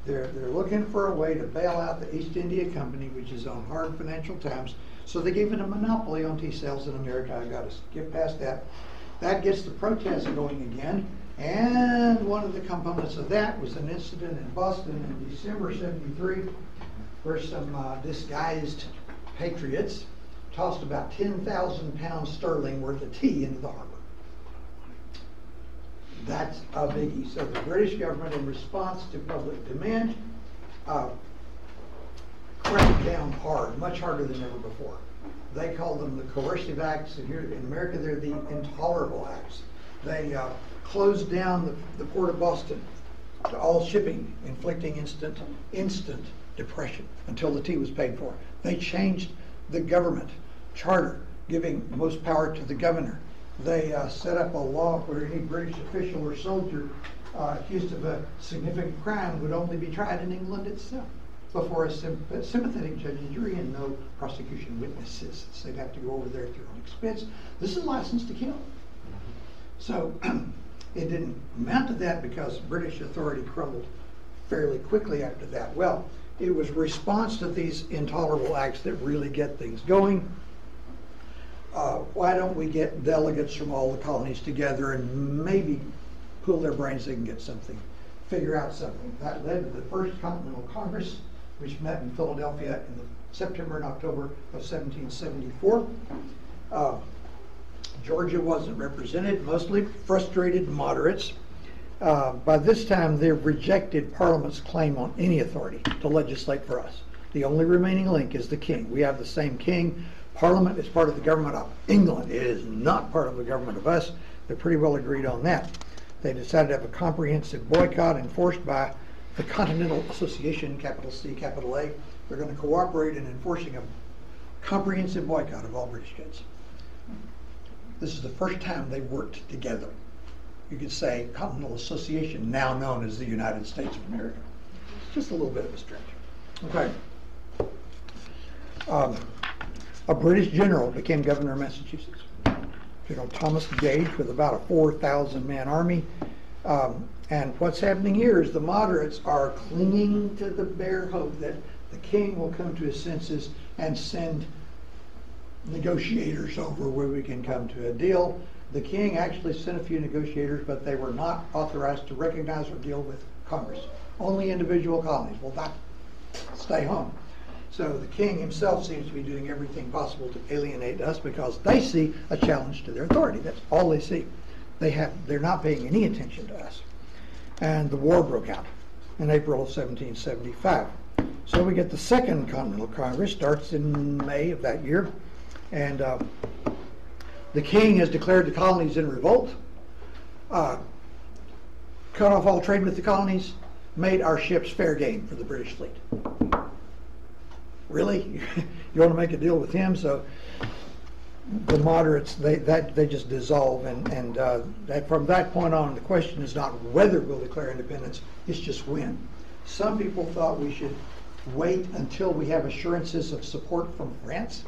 They're looking for a way to bail out the East India Company, which is on hard financial times. So they gave it a monopoly on tea sales in America. I've got to get past that. That gets the protests going again. And one of the components of that was an incident in Boston in December 73, where some disguised patriots tossed about 10,000 pounds sterling worth of tea into the harbor. That's a biggie. So the British government, in response to public demand, cracked down hard, much harder than ever before. They called them the coercive acts, and here in America they're the intolerable acts. They closed down the port of Boston to all shipping, inflicting instant depression until the tea was paid for. They changed the government charter, giving most power to the governor. They set up a law where any British official or soldier accused of a significant crime would only be tried in England itself before a sympathetic judge and jury, and no prosecution witnesses. So they'd have to go over there at their own expense. This is license to kill. So it didn't amount to that because British authority crumbled fairly quickly after that. Well, it was response to these intolerable acts that really get things going. Why don't we get delegates from all the colonies together and maybe pull their brains, they can get something, figure out something. That led to the First Continental Congress, which met in Philadelphia in September and October of 1774. Georgia wasn't represented, mostly frustrated moderates. By this time, they rejected Parliament's claim on any authority to legislate for us. The only remaining link is the king. We have the same king. Parliament is part of the government of England. It is not part of the government of us. They pretty well agreed on that. They decided to have a comprehensive boycott enforced by the Continental Association, capital C, capital A. They're going to cooperate in enforcing a comprehensive boycott of all British goods. This is the first time they worked together. You could say Continental Association, now known as the United States of America. Just a little bit of a stretch. Okay. A British general became governor of Massachusetts. General Thomas Gage with about a 4,000-man army. And what's happening here is the moderates are clinging to the bare hope that the king will come to his senses and send negotiators over where we can come to a deal. The king actually sent a few negotiators, but they were not authorized to recognize or deal with Congress. Only individual colonies will not stay home. So the king himself seems to be doing everything possible to alienate us because they see a challenge to their authority. That's all they see. They're not paying any attention to us. And the war broke out in April of 1775. So we get the Second Continental Congress, starts in May of that year, and the king has declared the colonies in revolt, cut off all trade with the colonies, made our ships fair game for the British fleet. Really? You want to make a deal with him? So the moderates, they just dissolve, and that from that point on, the question is not whether we'll declare independence, it's just when. Some people thought we should wait until we have assurances of support from France.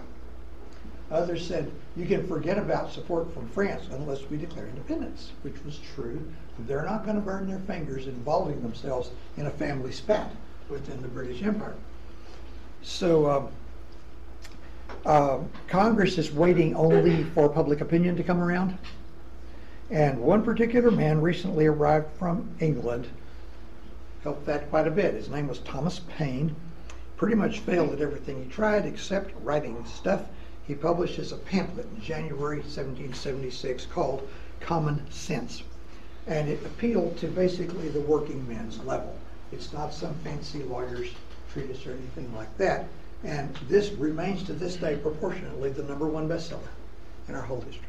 Others said, you can forget about support from France unless we declare independence, which was true. They're not going to burn their fingers involving themselves in a family spat within the British Empire. So Congress is waiting only for public opinion to come around. And one particular man recently arrived from England, helped that quite a bit. His name was Thomas Paine. Pretty much failed at everything he tried except writing stuff. He publishes a pamphlet in January 1776 called Common Sense. And it appealed to basically the working men's level. It's not some fancy lawyer's treatise or anything like that. And this remains to this day proportionately the #1 bestseller in our whole history.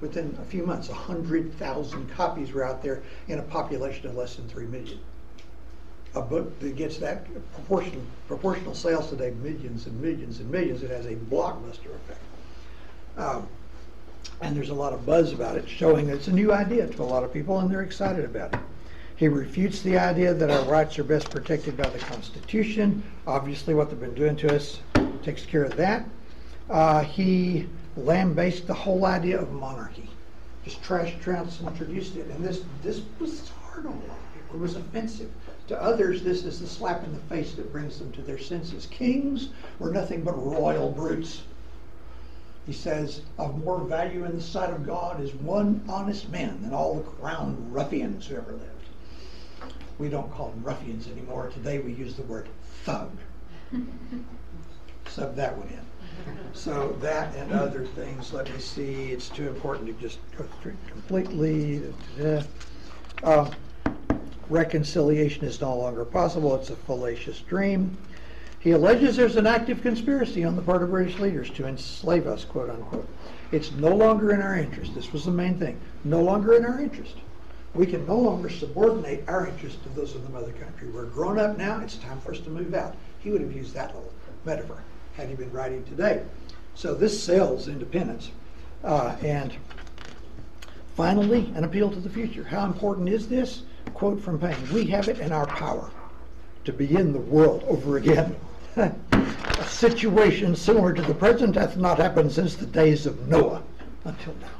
Within a few months, 100,000 copies were out there in a population of less than 3 million. A book that gets that proportional sales today, millions and millions and millions, it has a blockbuster effect. And there's a lot of buzz about it, showing that it's a new idea to a lot of people, and they're excited about it. He refutes the idea that our rights are best protected by the Constitution. Obviously, what they've been doing to us takes care of that. He lambastes the whole idea of monarchy. Just trash-trounced and introduced it. And this was hard on a lot of people. It was offensive. To others, this is the slap in the face that brings them to their senses. Kings were nothing but royal brutes. He says, of more value in the sight of God is one honest man than all the crowned ruffians who ever lived. We don't call them ruffians anymore. Today we use the word thug. Sub that one in. So that and other things, let me see. It's too important to just go through completely. Reconciliation is no longer possible. It's a fallacious dream. He alleges there's an active conspiracy on the part of British leaders to enslave us, quote unquote. It's no longer in our interest. This was the main thing. No longer in our interest. We can no longer subordinate our interests to those of the mother country. We're grown up now. It's time for us to move out. He would have used that little metaphor had he been writing today. So this sells independence. And finally, an appeal to the future. How important is this? Quote from Paine, we have it in our power to begin the world over again. A situation similar to the present hath not happened since the days of Noah until now.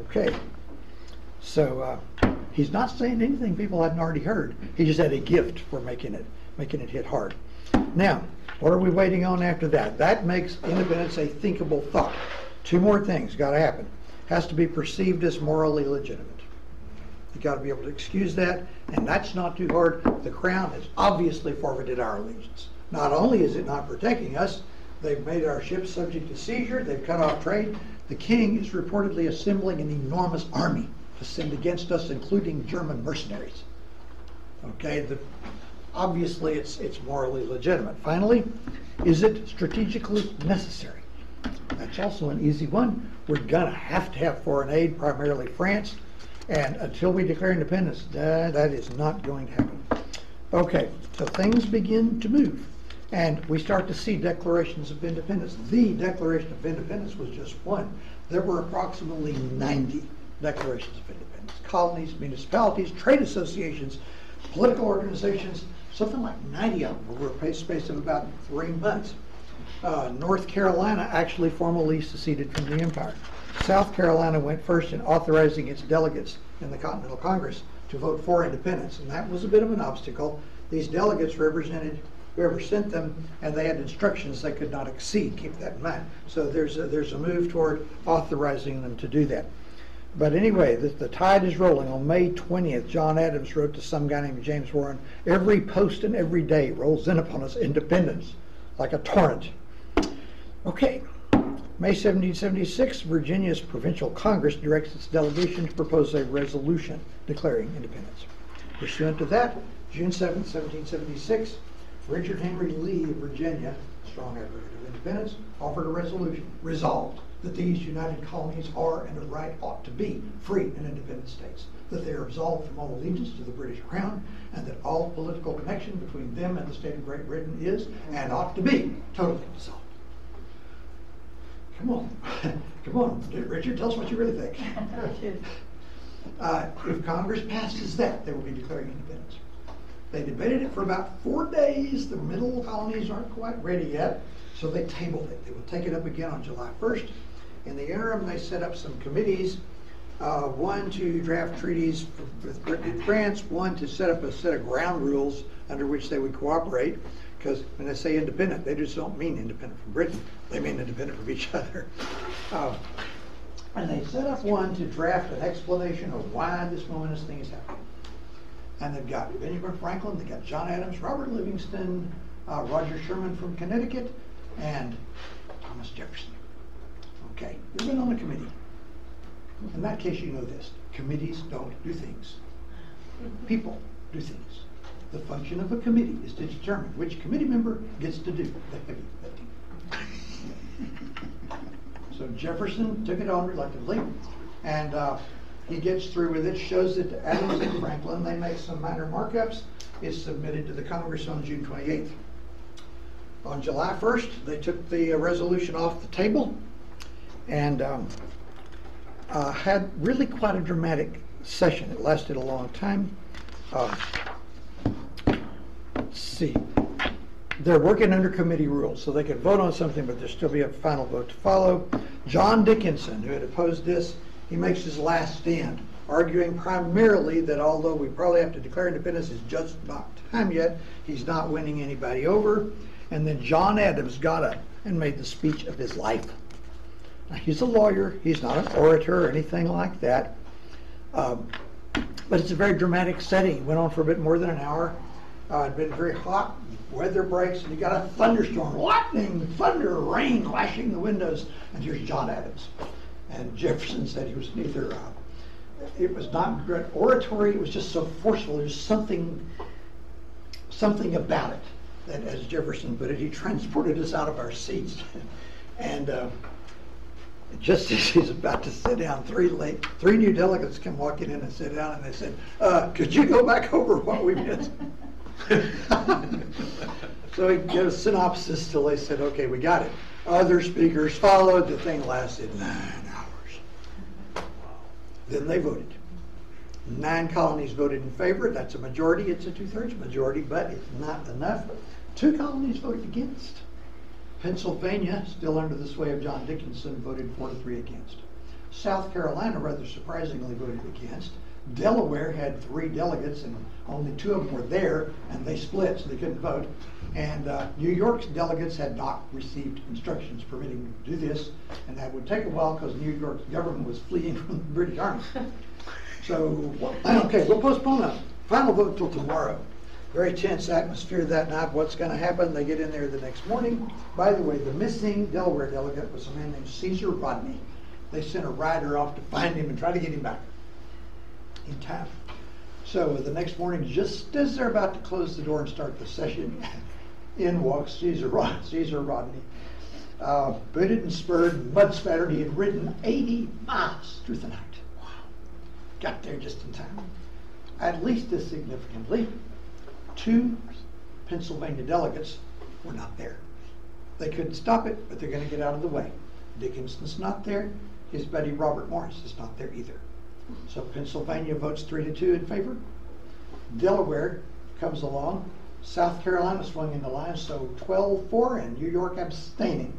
Okay. So he's not saying anything people hadn't already heard. He just had a gift for making it hit hard. Now, what are we waiting on after that? That makes independence a thinkable thought. Two more things got to happen. Has to be perceived as morally legitimate. You've got to be able to excuse that, and that's not too hard. The Crown has obviously forfeited our allegiance. Not only is it not protecting us, they've made our ships subject to seizure, they've cut off trade. The king is reportedly assembling an enormous army to send against us, including German mercenaries. Okay, obviously it's morally legitimate. Finally, is it strategically necessary? That's also an easy one. We're going to have foreign aid, primarily France. And until we declare independence, that is not going to happen. Okay, so things begin to move. And we start to see declarations of independence. The Declaration of Independence was just one. There were approximately 90 declarations of independence. Colonies, municipalities, trade associations, political organizations, something like 90 of them over a space of about 3 months. North Carolina actually formally seceded from the empire. South Carolina went first in authorizing its delegates in the Continental Congress to vote for independence, and that was a bit of an obstacle. These delegates represented whoever sent them, and they had instructions they could not exceed. Keep that in mind. So there's a move toward authorizing them to do that. But anyway, the tide is rolling. On May 20th, John Adams wrote to some guy named James Warren, "Every post and every day rolls in upon us independence like a torrent." Okay. May 1776, Virginia's Provincial Congress directs its delegation to propose a resolution declaring independence. Pursuant to that, June 7, 1776, Richard Henry Lee of Virginia, strong advocate of independence, offered a resolution, resolved that these united colonies are and of right ought to be free and independent states, that they are absolved from all allegiance to the British Crown, and that all political connection between them and the state of Great Britain is and ought to be totally dissolved. Come on, come on, Richard, tell us what you really think. If Congress passes that, they will be declaring independence. They debated it for about 4 days. The middle colonies aren't quite ready yet, so they tabled it. They will take it up again on July 1st. In the interim, they set up some committees, one to draft treaties with Britain and France, one to set up a set of ground rules under which they would cooperate. Because when they say independent, they just don't mean independent from Britain. They mean independent from each other. And they set up one to draft an explanation of why this momentous thing is happening. And they've got Benjamin Franklin, they've got John Adams, Robert Livingston, Roger Sherman from Connecticut, and Thomas Jefferson. Okay, you've been on a committee. In that case, you know this. Committees don't do things. People do things. The function of a committee is to determine which committee member gets to do the heavy lifting. So Jefferson took it on reluctantly, and he gets through with it, shows it to Adams and Franklin. They make some minor markups. It's submitted to the Congress on June 28th. On July 1st, they took the resolution off the table and had really quite a dramatic session. It lasted a long time. See, they're working under committee rules, so they could vote on something, but there'll still be a final vote to follow. John Dickinson, who had opposed this, he makes his last stand, arguing primarily that although we probably have to declare independence, it's just not time yet. He's not winning anybody over. And then John Adams got up and made the speech of his life. Now, he's a lawyer. He's not an orator or anything like that. But it's a very dramatic setting. It went on for a bit more than an hour. It'd been very hot, weather breaks, and you got a thunderstorm, lightning, thunder, rain lashing the windows, and here's John Adams. And Jefferson said he was neither, it was not great oratory, it was just so forceful, there's something about it, that as Jefferson put it, he transported us out of our seats. And just as he's about to sit down, three new delegates come walking in and sit down, and they said, could you go back over what we missed? So he gave a synopsis till they said, okay, we got it. Other speakers followed. The thing lasted 9 hours. Then they voted. 9 colonies voted in favor. That's a majority. It's a 2/3 majority, but it's not enough. 2 colonies voted against. Pennsylvania, still under the sway of John Dickinson, voted 4-3 against. South Carolina, rather surprisingly, voted against. Delaware had 3 delegates, and only 2 of them were there, and they split, so they couldn't vote. And New York's delegates had not received instructions permitting them to do this, and that would take a while because New York's government was fleeing from the British Army. So, okay, we'll postpone that final vote till tomorrow. Very tense atmosphere that night. What's going to happen? They get in there the next morning. By the way, the missing Delaware delegate was a man named Caesar Rodney. They sent a rider off to find him and try to get him back in time. So the next morning, just as they're about to close the door and start the session, in walks Caesar Rodney, booted and spurred, mud spattered. He had ridden 80 miles through the night. Wow! Got there just in time. At least as significantly, 2 Pennsylvania delegates were not there. They couldn't stop it, but they're going to get out of the way. Dickinson's not there. His buddy Robert Morris is not there either. So Pennsylvania votes 3-2 in favor. Delaware comes along. South Carolina swung in the line, so 12-4, and New York abstaining.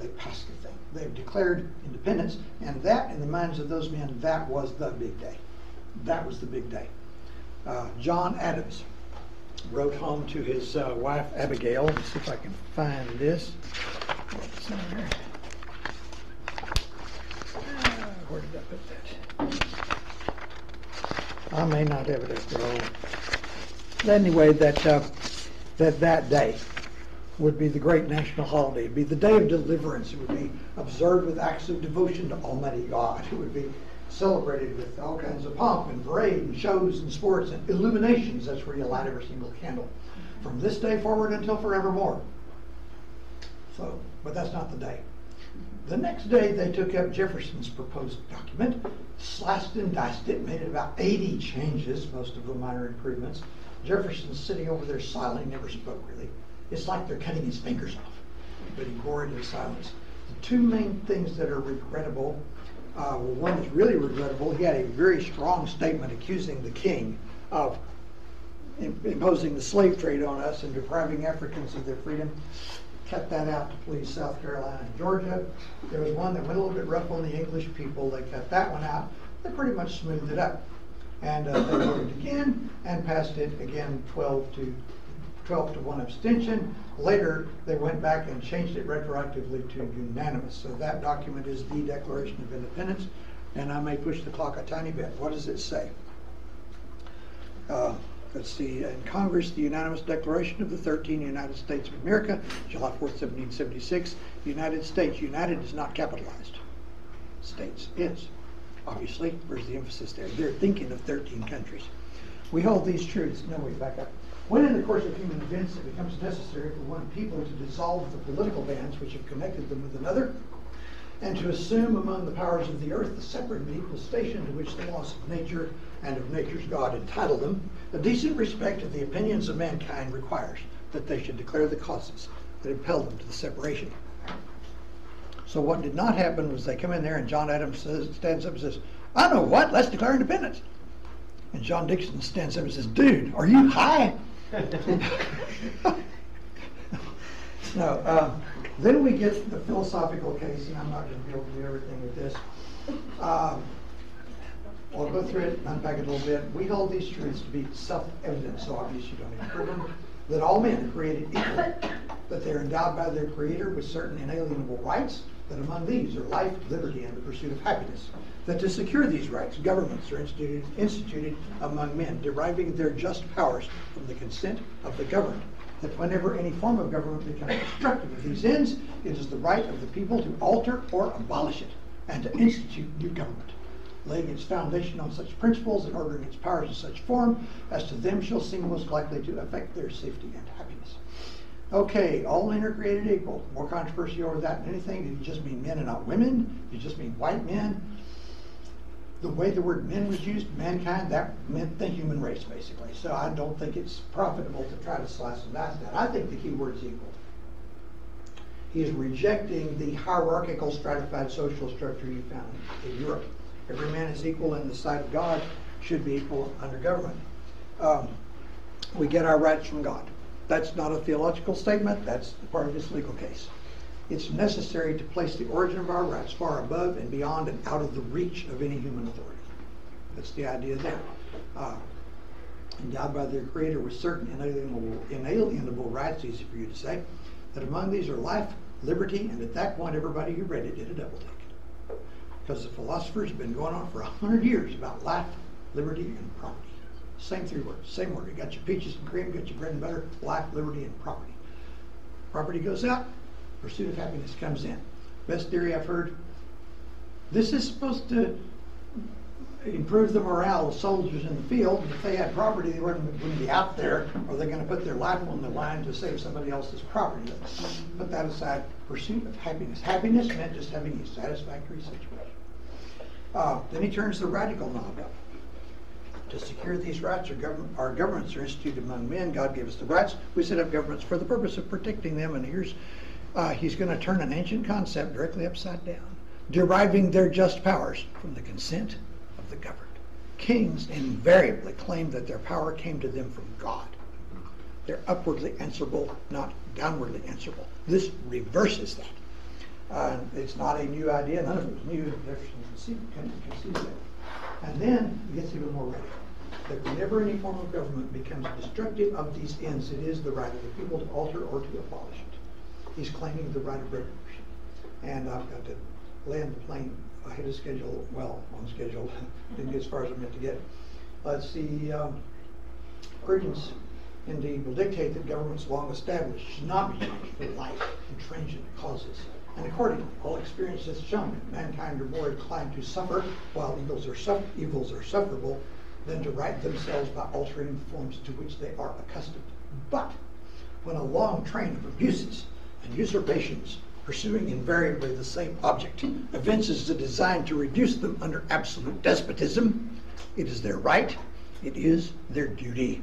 They passed the thing. They've declared independence, and that, in the minds of those men, that was the big day. That was the big day. John Adams wrote home to his wife, Abigail. Let's see if I can find this. Where did I put that? I may not have it at all. But anyway, that day would be the great national holiday. It would be the day of deliverance. It would be observed with acts of devotion to Almighty God. It would be celebrated with all kinds of pomp and parade and shows and sports and illuminations. That's where you light every single candle from this day forward until forevermore. So, but that's not the day. The next day they took up Jefferson's proposed document, sliced and diced it, made it about 80 changes, most of them minor improvements. Jefferson's sitting over there silent, he never spoke really. It's like they're cutting his fingers off, but he wore it in silence. The two main things that are regrettable, one is really regrettable. He had a very strong statement accusing the king of imposing the slave trade on us and depriving Africans of their freedom. Cut that out to please South Carolina and Georgia. There was one that went a little bit rough on the English people. They cut that one out. They pretty much smoothed it up. And they voted again and passed it again 12 to 1 abstention. Later, they went back and changed it retroactively to unanimous. So that document is the Declaration of Independence. And I may push the clock a tiny bit. What does it say? Let's see, in Congress, the unanimous declaration of the 13 United States of America, July 4th, 1776, United States. United is not capitalized. States is. Obviously, where's the emphasis there? They're thinking of 13 countries. We hold these truths. No, we back up. When in the course of human events it becomes necessary for one people to dissolve the political bands which have connected them with another, and to assume among the powers of the earth the separate and equal station to which the laws of nature and of nature's God entitle them, a decent respect of the opinions of mankind requires that they should declare the causes that impel them to the separation. So what did not happen was they come in there and John Adams stands up and says, I know what, let's declare independence. And John Dickinson stands up and says, dude, are you high? No. Then we get the philosophical case, and I'm not going to be able to do everything with this. I'll go through it and unpack it a little bit. We hold these truths to be self-evident, so obvious you don't even prove them, that all men are created equal, that they are endowed by their Creator with certain inalienable rights, that among these are life, liberty, and the pursuit of happiness, that to secure these rights, governments are instituted among men, deriving their just powers from the consent of the governed, that whenever any form of government becomes destructive of these ends, it is the right of the people to alter or abolish it, and to institute new government, laying its foundation on such principles and ordering its powers in such form as to them shall seem most likely to affect their safety and happiness. Okay, all men are created equal. More controversy over that than anything. Did it just mean men and not women? Did it just mean white men? The way the word men was used, mankind, that meant the human race, basically. So I don't think it's profitable to try to slice and dice that. I think the key word is equal. He is rejecting the hierarchical stratified social structure you found in Europe. Every man is equal in the sight of God, should be equal under government. We get our rights from God. That's not a theological statement, that's part of this legal case. It's necessary to place the origin of our rights far above and beyond and out of the reach of any human authority. That's the idea there. Endowed by their Creator with certain inalienable rights, easy for you to say, that among these are life, liberty, and at that point everybody who read it did a double take. Because the philosophers have been going on for 100 years about life, liberty, and property. Same three words, same word. You got your peaches and cream, got your bread and butter, life, liberty, and property. Property goes out, pursuit of happiness comes in. Best theory I've heard, this is supposed to improve the morale of soldiers in the field. If they had property, they wouldn't be out there. Are they going to put their life on the line to save somebody else's property? Let's put that aside. Pursuit of happiness. Happiness meant just having a satisfactory situation. Then he turns the radical knob up. To secure these rights, our governments are instituted among men. God gave us the rights. We set up governments for the purpose of protecting them. And here's, he's going to turn an ancient concept directly upside down, deriving their just powers from the consent of the governed. Kings invariably claim that their power came to them from God. They're upwardly answerable, not downwardly answerable. This reverses that. It's not a new idea. None of it was new. Jefferson conceived that. And then it gets even more radical. that whenever any form of government becomes destructive of these ends, it is the right of the people to alter or to abolish it. He's claiming the right of revolution. And I've got to land the plane ahead of schedule, well, on schedule, didn't get as far as I meant to get. Let's see, urgency indeed will dictate that governments long established should not be changed for life and transient causes. And accordingly, all experience has shown that mankind are more inclined to suffer while evils are sufferable than to right themselves by altering the forms to which they are accustomed. But when a long train of abuses and usurpations pursuing invariably the same object evinces the design to reduce them under absolute despotism, it is their right, it is their duty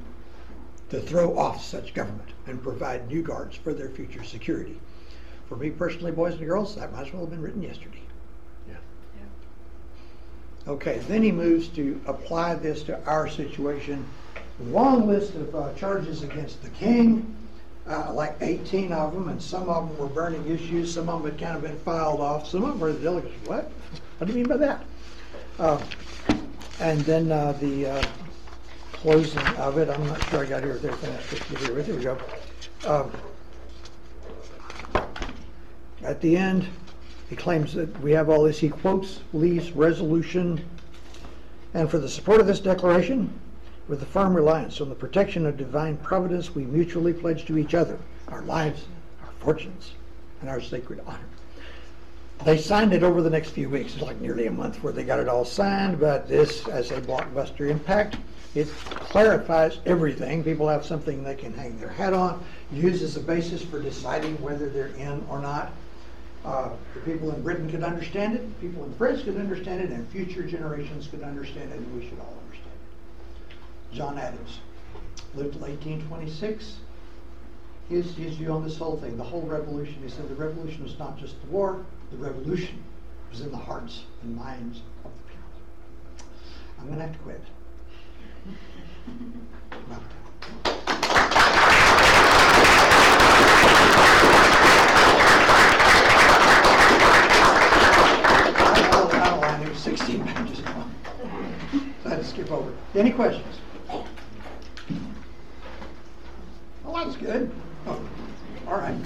to throw off such government and provide new guards for their future security. For me personally, boys and girls, that might as well have been written yesterday. Yeah. Okay, then he moves to apply this to our situation. Long list of charges against the king, like 18 of them, and some of them were burning issues, some of them had kind of been filed off, some of them were the delegates. What do you mean by that? And then the closing of it, I'm not sure I got here with everything. Here we go. At the end, he claims that we have all this. He quotes Lee's resolution. And for the support of this declaration, with the firm reliance on the protection of divine providence, we mutually pledge to each other our lives, our fortunes, and our sacred honor. They signed it over the next few weeks. It's like nearly a month where they got it all signed, but this has a blockbuster impact. It clarifies everything. People have something they can hang their hat on, use as a basis for deciding whether they're in or not. The people in Britain could understand it, people in France could understand it, and future generations could understand it, and we should all understand it. John Adams lived till 1826. His view on this whole thing, the whole revolution, he said the revolution was not just the war, the revolution was in the hearts and minds of the people. I'm going to have to quit. I knew 16 pages long, so I had to skip over. Any questions? Well, that's good. Oh, all right.